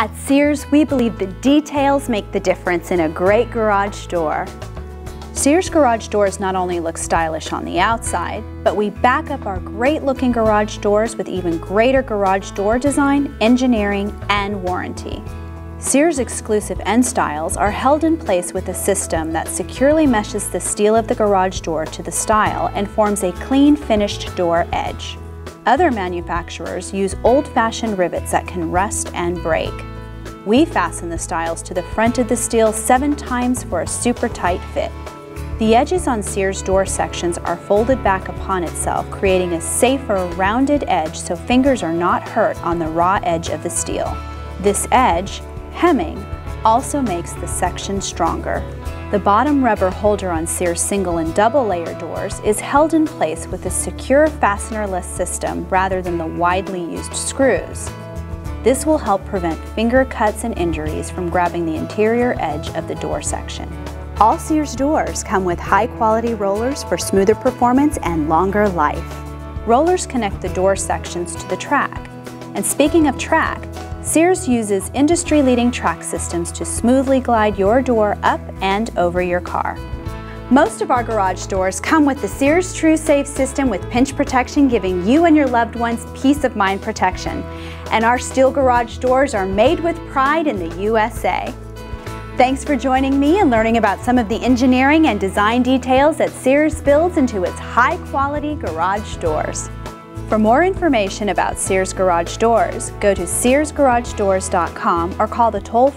At Sears, we believe the details make the difference in a great garage door. Sears garage doors not only look stylish on the outside, but we back up our great-looking garage doors with even greater garage door design, engineering, and warranty. Sears exclusive end styles are held in place with a system that securely meshes the steel of the garage door to the style and forms a clean, finished door edge. Other manufacturers use old-fashioned rivets that can rust and break. We fasten the styles to the front of the steel 7 times for a super tight fit. The edges on Sears door sections are folded back upon itself, creating a safer, rounded edge so fingers are not hurt on the raw edge of the steel. This edge, hemming, also makes the section stronger. The bottom rubber holder on Sears single and double layer doors is held in place with a secure fastener-less system rather than the widely used screws. This will help prevent finger cuts and injuries from grabbing the interior edge of the door section. All Sears doors come with high-quality rollers for smoother performance and longer life. Rollers connect the door sections to the track. And speaking of track, Sears uses industry-leading track systems to smoothly glide your door up and over your car. Most of our garage doors come with the Sears TruSafe system with pinch protection, giving you and your loved ones peace of mind protection. And our steel garage doors are made with pride in the USA. Thanks for joining me and learning about some of the engineering and design details that Sears builds into its high-quality garage doors. For more information about Sears garage doors, go to searsgaragedoors.com or call the toll-free